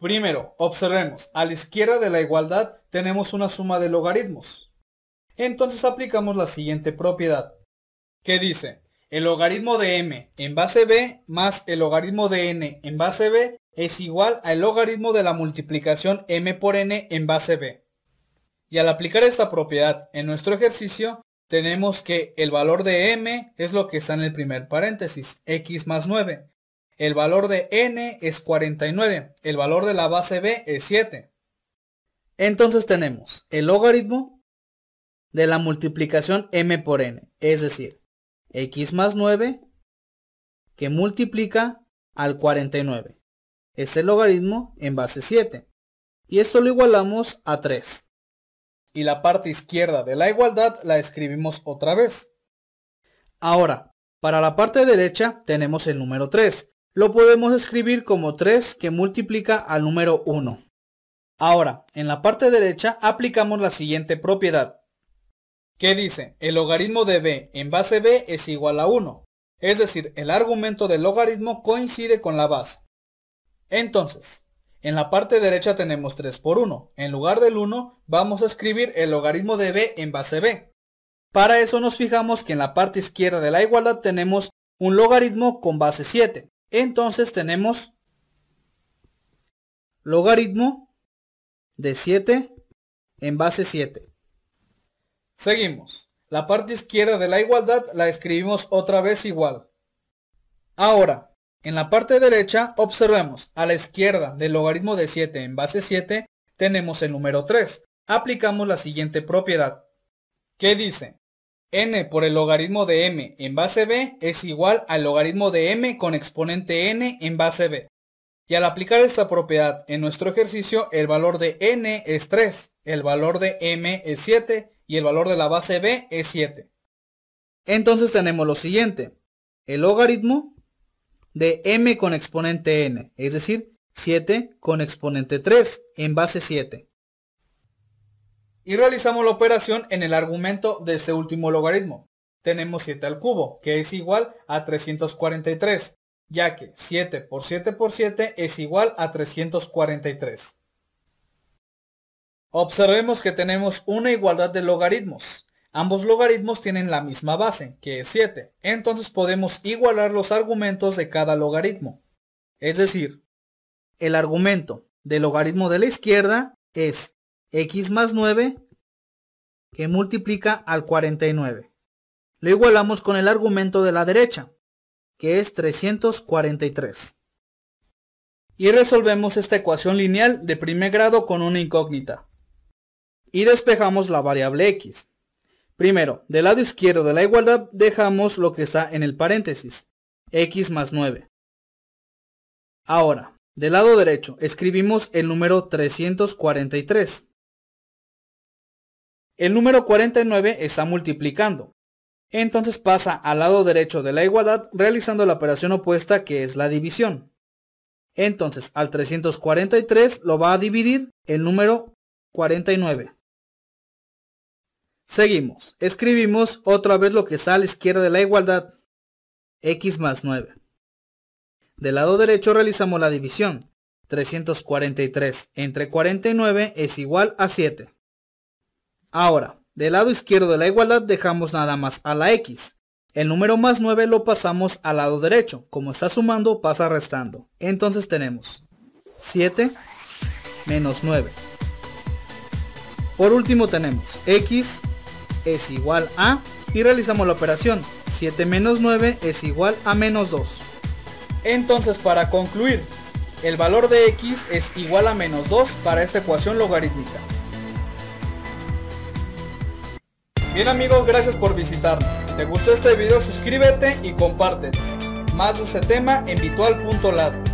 Primero, observemos, a la izquierda de la igualdad tenemos una suma de logaritmos. Entonces aplicamos la siguiente propiedad, que dice, el logaritmo de m en base b más el logaritmo de n en base b es igual al logaritmo de la multiplicación m por n en base b. Y al aplicar esta propiedad en nuestro ejercicio, tenemos que el valor de m es lo que está en el primer paréntesis, x más 9. El valor de n es 49, el valor de la base b es 7. Entonces tenemos el logaritmo de la multiplicación m por n, es decir, x más 9 que multiplica al 49. Es el logaritmo en base 7. Y esto lo igualamos a 3. Y la parte izquierda de la igualdad la escribimos otra vez. Ahora, para la parte derecha tenemos el número 3. Lo podemos escribir como 3 que multiplica al número 1. Ahora, en la parte derecha aplicamos la siguiente propiedad, que dice, el logaritmo de b en base b es igual a 1. Es decir, el argumento del logaritmo coincide con la base. Entonces, en la parte derecha tenemos 3 por 1. En lugar del 1, vamos a escribir el logaritmo de b en base b. Para eso nos fijamos que en la parte izquierda de la igualdad tenemos un logaritmo con base 7. Entonces tenemos logaritmo de 7 en base 7. Seguimos. La parte izquierda de la igualdad la escribimos otra vez igual. Ahora, en la parte derecha observemos, a la izquierda del logaritmo de 7 en base 7 tenemos el número 3. Aplicamos la siguiente propiedad, que dice, n por el logaritmo de m en base b es igual al logaritmo de m con exponente n en base b. Y al aplicar esta propiedad en nuestro ejercicio, el valor de n es 3, el valor de m es 7 y el valor de la base b es 7. Entonces tenemos lo siguiente, el logaritmo de m con exponente n, es decir, 7 con exponente 3 en base 7. Y realizamos la operación en el argumento de este último logaritmo. Tenemos 7 al cubo, que es igual a 343, ya que 7 por 7 por 7 es igual a 343. Observemos que tenemos una igualdad de logaritmos. Ambos logaritmos tienen la misma base, que es 7. Entonces podemos igualar los argumentos de cada logaritmo. Es decir, el argumento del logaritmo de la izquierda es x más 9 que multiplica al 49. Lo igualamos con el argumento de la derecha, que es 343. Y resolvemos esta ecuación lineal de primer grado con una incógnita. Y despejamos la variable x. Primero, del lado izquierdo de la igualdad dejamos lo que está en el paréntesis, x más 9. Ahora, del lado derecho escribimos el número 343. El número 49 está multiplicando, entonces pasa al lado derecho de la igualdad realizando la operación opuesta, que es la división. Entonces al 343 lo va a dividir el número 49. Seguimos, escribimos otra vez lo que está a la izquierda de la igualdad, x más 9. Del lado derecho realizamos la división, 343 entre 49 es igual a 7. Ahora, del lado izquierdo de la igualdad dejamos nada más a la x. El número más 9 lo pasamos al lado derecho. Como está sumando, pasa restando. Entonces tenemos 7 menos 9. Por último tenemos x es igual a, y realizamos la operación, 7 menos 9 es igual a menos 2. Entonces, para concluir, el valor de x es igual a menos 2 para esta ecuación logarítmica. Bien amigos, gracias por visitarnos. Si te gustó este video, suscríbete y compártelo. Más de este tema en Vitual.lat.